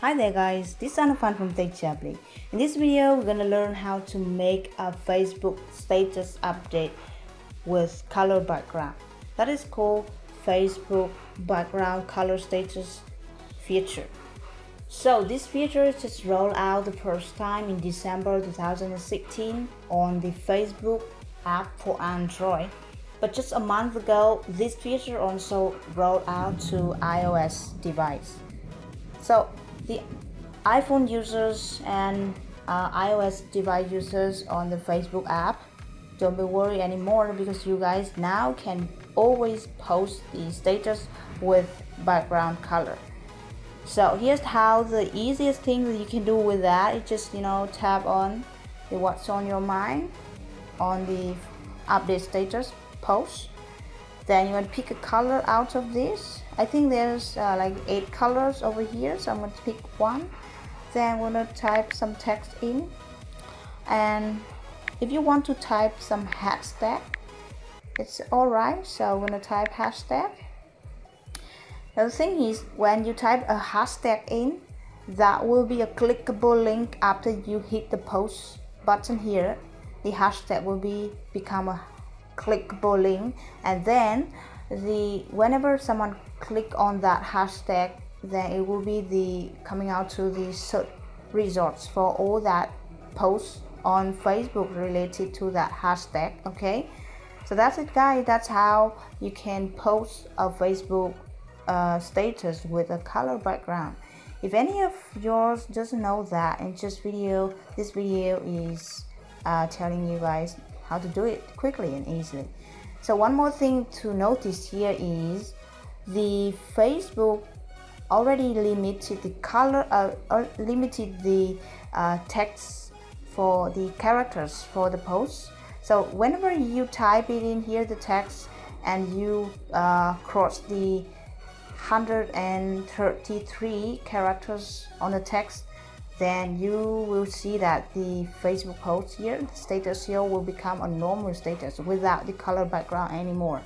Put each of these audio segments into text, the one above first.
Hi there guys, this is Anh Phan from TechJabling. In this video, we're going to learn how to make a Facebook status update with color background. That is called Facebook background color status feature. So this feature is just rolled out the first time in December 2016 on the Facebook app for Android. But just a month ago, this feature also rolled out to iOS device. So the iPhone users and iOS device users on the Facebook app, don't be worried anymore because you guys now can always post the status with background color. So here's how the easiest thing that you can do with that is just tap on the what's on your mind on the update status post. Then you want to pick a color out of this. I think there's like 8 colors over here, so I'm going to pick one. Then I'm going to type some text in, and if you want to type some hashtag, it's alright. So I'm going to type hashtag. The thing is, when you type a hashtag in, that will be a clickable link after you hit the post button here. The hashtag will become a clickable link, and then whenever someone click on that hashtag, then it will be coming out to the search results for all that posts on Facebook related to that hashtag. Okay, so that's it guys, that's how you can post a Facebook status with a color background. If any of yours doesn't know that, in this video is telling you guys how to do it quickly and easily. So one more thing to notice here is the Facebook already limited the color, limited the text for the characters for the posts. So whenever you type it in here, the text, and you cross the 133 characters on the text, then you will see that the Facebook post here, the status here, will become a normal status without the color background anymore.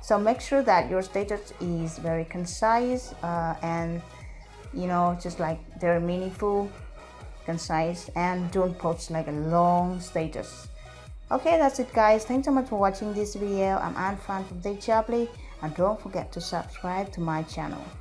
So make sure that your status is very concise and just like very meaningful, concise, and don't post like a long status. Okay, that's it guys, thanks so much for watching this video. I'm Anh Phan from DejaBly, and don't forget to subscribe to my channel.